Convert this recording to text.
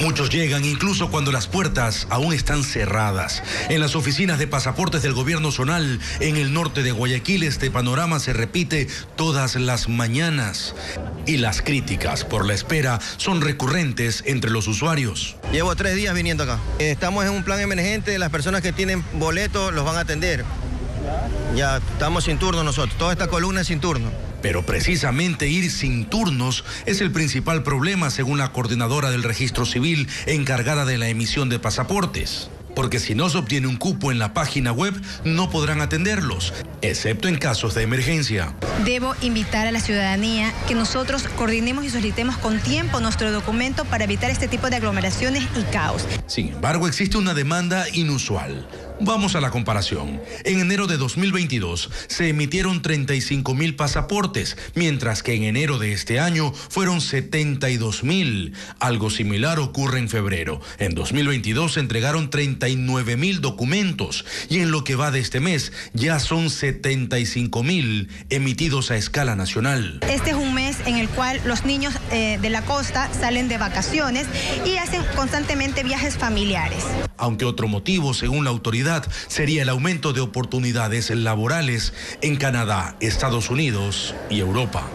Muchos llegan incluso cuando las puertas aún están cerradas. En las oficinas de pasaportes del gobierno zonal en el norte de Guayaquil, este panorama se repite todas las mañanas. Y las críticas por la espera son recurrentes entre los usuarios. Llevo 3 días viniendo acá. Estamos en un plan emergente, las personas que tienen boletos los van a atender. Ya estamos sin turno nosotros, toda esta columna es sin turno. Pero precisamente ir sin turnos es el principal problema, según la coordinadora del Registro Civil encargada de la emisión de pasaportes. Porque si no se obtiene un cupo en la página web, no podrán atenderlos, excepto en casos de emergencia. Debo invitar a la ciudadanía que nosotros coordinemos y solicitemos con tiempo nuestro documento para evitar este tipo de aglomeraciones y caos. Sin embargo, existe una demanda inusual. Vamos a la comparación. En enero de 2022 se emitieron 35.000 pasaportes, mientras que en enero de este año fueron 72.000. Algo similar ocurre en febrero. En 2022 se entregaron 39.000 documentos y en lo que va de este mes ya son 75.000 emitidos a escala nacional. Este es un mes en el cual los niños de la costa salen de vacaciones y hacen constantemente viajes familiares. Aunque otro motivo, según la autoridad, sería el aumento de oportunidades laborales en Canadá, Estados Unidos y Europa.